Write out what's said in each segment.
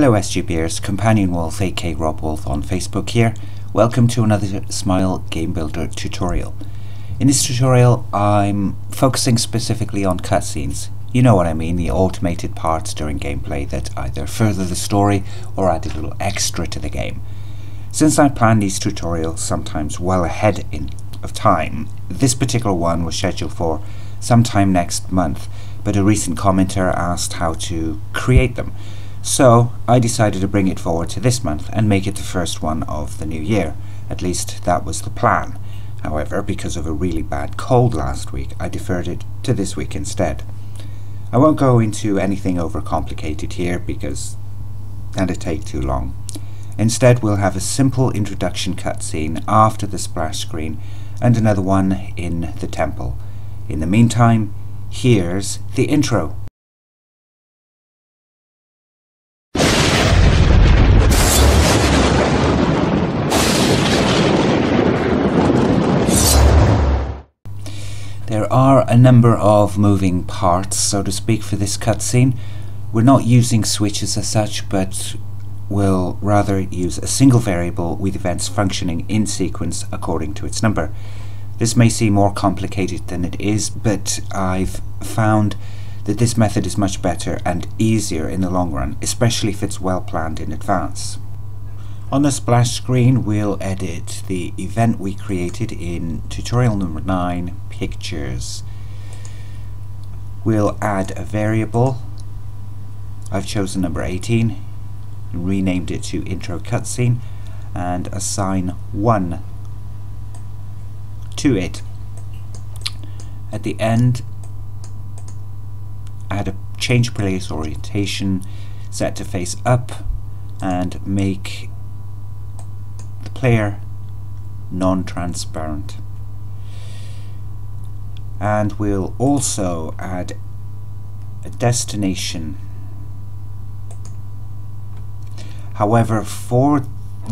Hello SGBers, CompanionWolf aka Rob Wolf on Facebook here. Welcome to another Smile Game Builder tutorial. In this tutorial I'm focusing specifically on cutscenes. You know what I mean, the automated parts during gameplay that either further the story or add a little extra to the game. Since I plan these tutorials sometimes well ahead of time, this particular one was scheduled for sometime next month, but a recent commenter asked how to create them. So I decided to bring it forward to this month and make it the first one of the new year. At least that was the plan. However, because of a really bad cold last week, I deferred it to this week instead. I won't go into anything overcomplicated here because that'd take too long. Instead, we'll have a simple introduction cutscene after the splash screen and another one in the temple. In the meantime, here's the intro. There are a number of moving parts, so to speak, for this cutscene. We're not using switches as such, but we'll rather use a single variable with events functioning in sequence according to its number. This may seem more complicated than it is, but I've found that this method is much better and easier in the long run, especially if it's well planned in advance. On the splash screen, we'll edit the event we created in tutorial number 9, pictures. We'll add a variable. I've chosen number 18, renamed it to intro cutscene, and assign 1 to it. At the end, add a change place orientation, set to face up, and make player non-transparent, and we'll also add a destination. However, for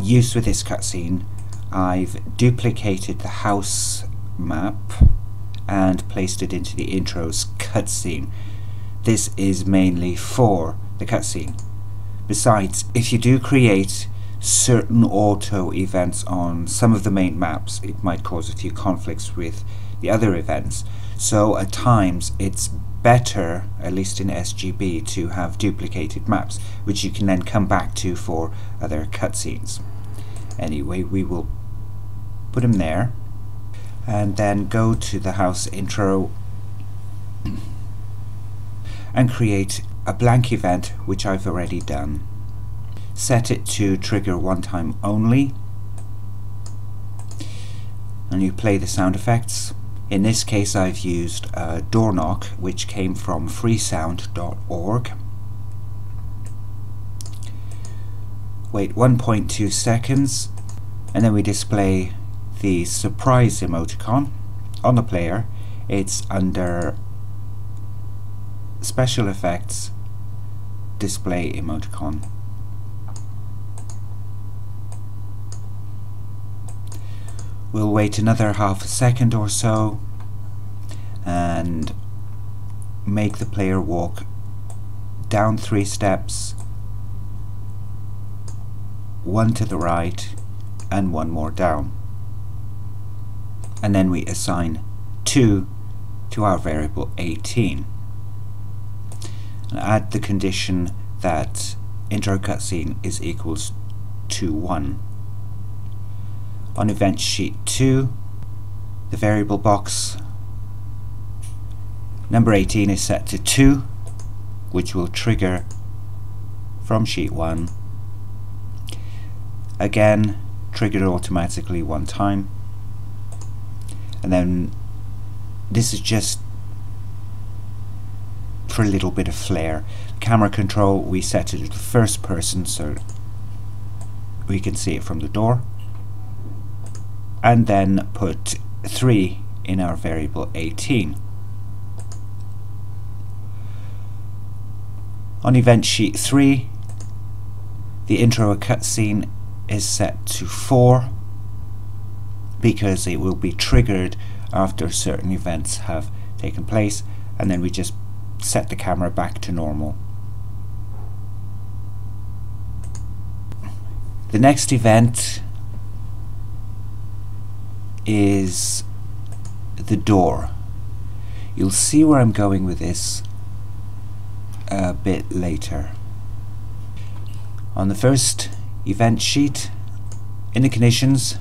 use with this cutscene, I've duplicated the house map and placed it into the intro's cutscene. This is mainly for the cutscene. Besides, if you do create certain auto events on some of the main maps, it might cause a few conflicts with the other events. So at times it's better, at least in SGB, to have duplicated maps, which you can then come back to for other cutscenes. Anyway, we will put them there and then go to the house intro and create a blank event, which I've already done. Set it to trigger one time only, and you play the sound effects. In this case I've used a door knock, which came from freesound.org. Wait 1.2 seconds and then we display the surprise emoticon on the player. It's under special effects, display emoticon. We'll wait another half a second or so and make the player walk down 3 steps, 1 to the right and 1 more down, and then we assign 2 to our variable 18 and add the condition that intro cutscene is equals to 1. On event sheet 2, the variable box, number 18 is set to 2, which will trigger from sheet 1. Again, triggered automatically one time. And then this is just for a little bit of flair. Camera control, we set it to the first person so we can see it from the door, and then put 3 in our variable 18. On event sheet 3, the intro cutscene is set to 4 because it will be triggered after certain events have taken place, and then we just set the camera back to normal. The next event is the door. You'll see where I'm going with this a bit later. On the first event sheet, in the conditions,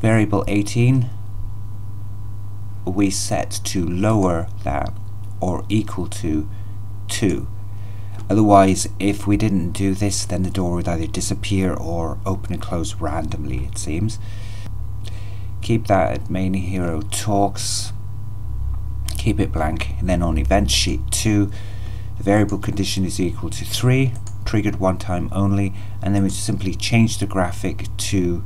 variable 18 we set to lower than or equal to 2. Otherwise, if we didn't do this, then the door would either disappear or open and close randomly, it seems. Keep that at main hero talks, keep it blank, and then on event sheet 2 the variable condition is equal to 3, triggered one time only, and then we simply change the graphic to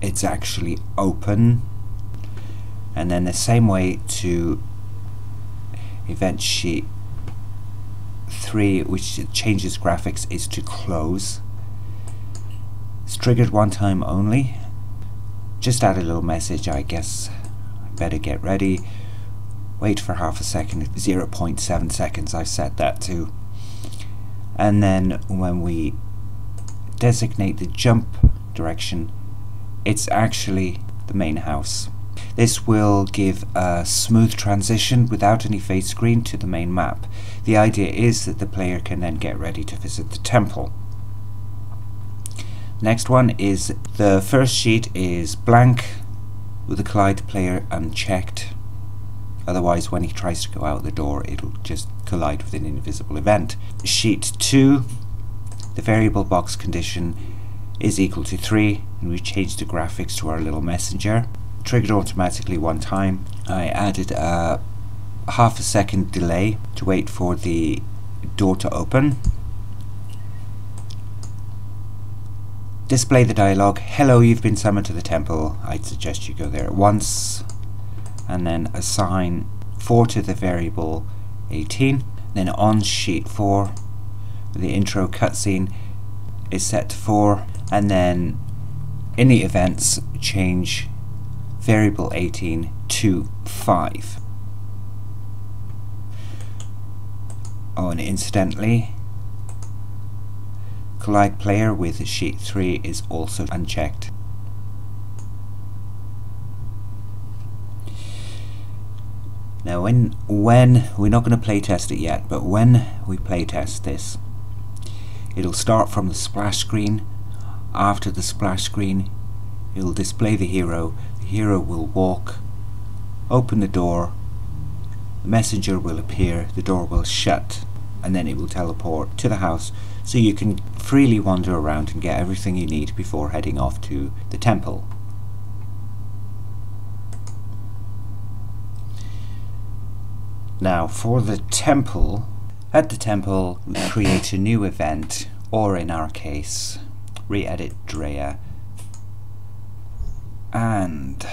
it's actually open, and then the same way to event sheet 3, which changes graphics, is to close. It's triggered one time only. Just add a little message, I guess. Better get ready. Wait for half a second, 0.7 seconds, I've set that to. And then when we designate the jump direction, it's actually the main house. This will give a smooth transition without any fade screen to the main map. The idea is that the player can then get ready to visit the temple. Next one is the first sheet is blank with the collide player unchecked. Otherwise, when he tries to go out the door, it'll just collide with an invisible event. Sheet 2, the variable box condition is equal to 3, and we change the graphics to our little messenger. Triggered automatically one time. I added a half a second delay to wait for the door to open. Display the dialogue, hello, you've been summoned to the temple. I'd suggest you go there at once. And then assign 4 to the variable 18. Then on sheet 4, the intro cutscene is set to 4, and then in the events change variable 18 to 5. Oh, and incidentally, collide player with sheet 3 is also unchecked. Now when we're not going to playtest it yet, but when we playtest this, it'll start from the splash screen. After the splash screen, it'll display the hero. The hero will walk, open the door, the messenger will appear, the door will shut, and then it will teleport to the house, so you can freely wander around and get everything you need before heading off to the temple. Now for the temple, at the temple we create a new event, or in our case re-edit Drea, and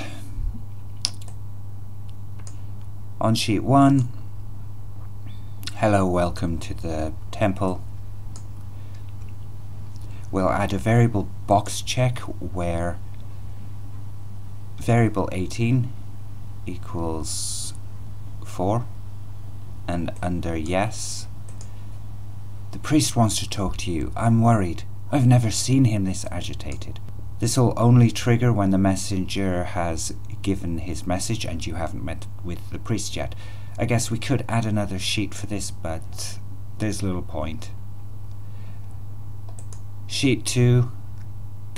on sheet 1, hello, welcome to the temple. We'll add a variable box check where variable 18 equals 4, and under yes, the priest wants to talk to you. I'm worried. I've never seen him this agitated. This will only trigger when the messenger has given his message and you haven't met with the priest yet. I guess we could add another sheet for this, but there's little point. Sheet 2,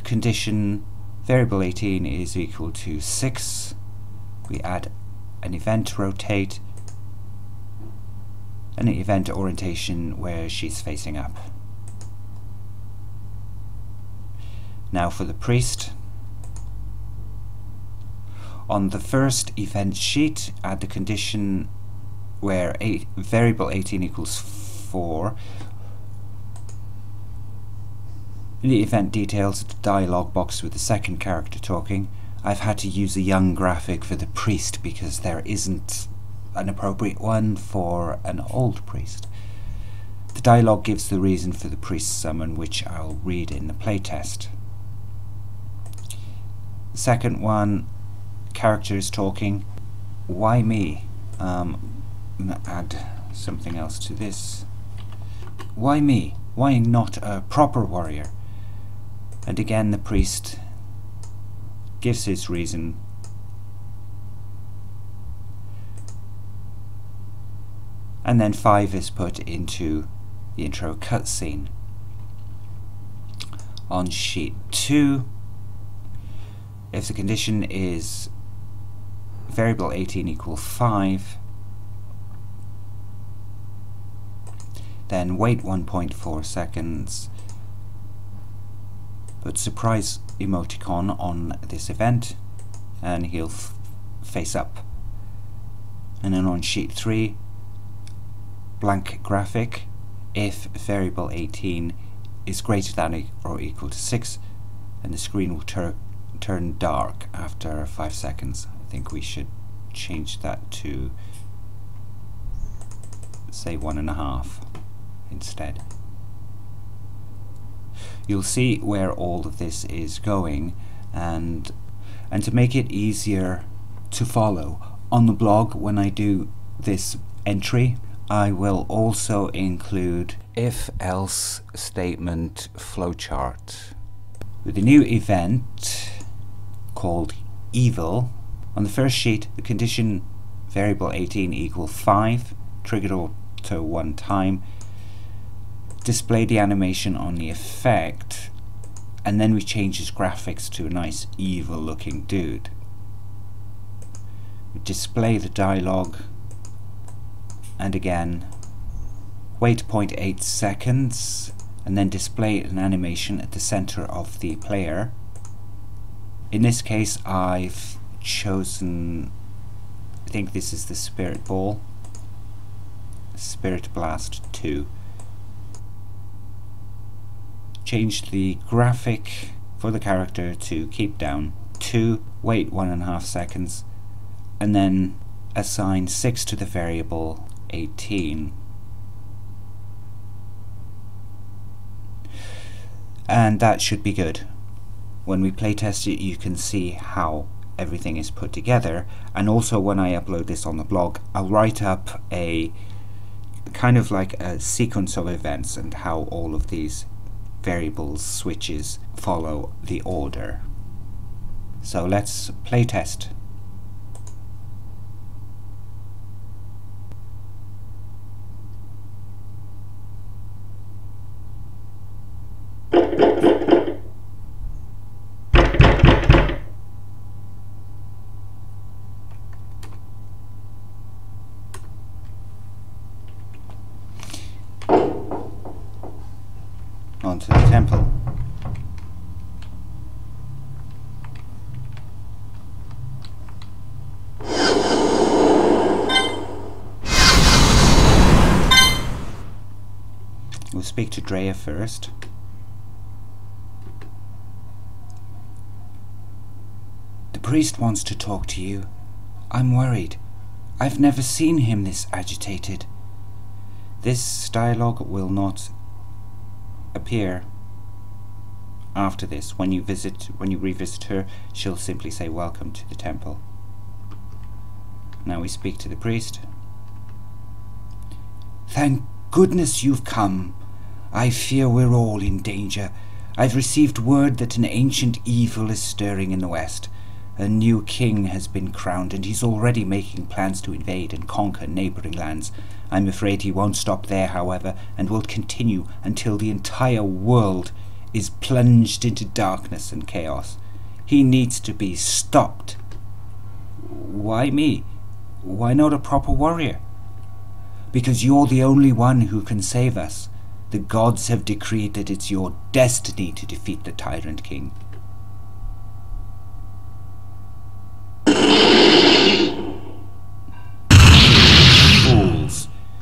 condition variable 18 is equal to 6. We add an event rotate, an event orientation where she's facing up. Now for the priest. On the first event sheet, add the condition where variable 18 equals 4. In the event details, the dialog box with the second character talking. I've had to use a young graphic for the priest because there isn't an appropriate one for an old priest. The dialogue gives the reason for the priest's summon, which I'll read in the playtest. The second one, character is talking. Why me? I'm gonna add something else to this. Why me? Why not a proper warrior? And again the priest gives his reason. And then 5 is put into the intro cutscene. On sheet 2, if the condition is variable 18 equal 5, then wait 1.4 seconds, put surprise emoticon on this event and he'll face up. And then on sheet 3, blank graphic, if variable 18 is greater than or equal to 6, and the screen will turn dark after 5 seconds. I think we should change that to say 1.5 instead. You'll see where all of this is going, and to make it easier to follow on the blog, when I do this entry I will also include if-else statement flowchart. With the new event called evil, on the first sheet the condition variable 18 equal 5 triggered auto 1 time, display the animation on the effect, and then we change his graphics to a nice evil looking dude. We display the dialogue and again wait 0.8 seconds and then display an animation at the center of the player. In this case I've chosen, I think this is the Spirit Ball, Spirit Blast 2. Change the graphic for the character to keep down 2, wait 1.5 seconds, and then assign 6 to the variable 18. And that should be good. When we playtest it you can see how everything is put together, and also when I upload this on the blog I'll write up a kind of like a sequence of events and how all of these variables, switches, follow the order. So let's playtest. Onto the temple. We'll speak to Drea first. The priest wants to talk to you. I'm worried. I've never seen him this agitated. This dialogue will not appear after this. When you revisit her, she'll simply say welcome to the temple. Now we speak to the priest. Thank goodness you've come. I fear we're all in danger. I've received word that an ancient evil is stirring in the west. A new king has been crowned and he's already making plans to invade and conquer neighbouring lands. I'm afraid he won't stop there, however, and will continue until the entire world is plunged into darkness and chaos. He needs to be stopped. Why me? Why not a proper warrior? Because you're the only one who can save us. The gods have decreed that it's your destiny to defeat the tyrant king.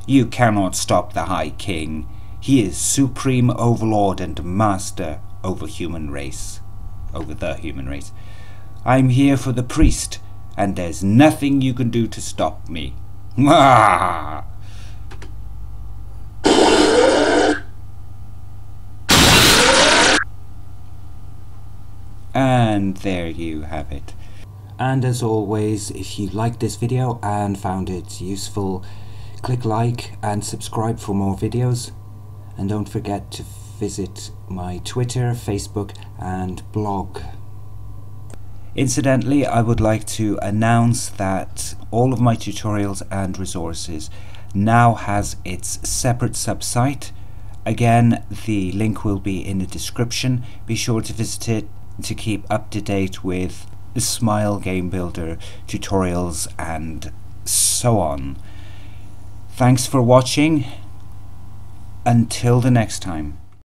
You cannot stop the High King. He is supreme overlord and master over human race, over the human race. I'm here for the priest, and there's nothing you can do to stop me. And there you have it. And as always, if you liked this video and found it useful, click like and subscribe for more videos, And don't forget to visit my Twitter, Facebook and blog. Incidentally, I would like to announce that all of my tutorials and resources now has its separate sub-site. Again, the link will be in the description. Be sure to visit it to keep up to date with the Smile Game Builder tutorials and so on. Thanks for watching. Until the next time.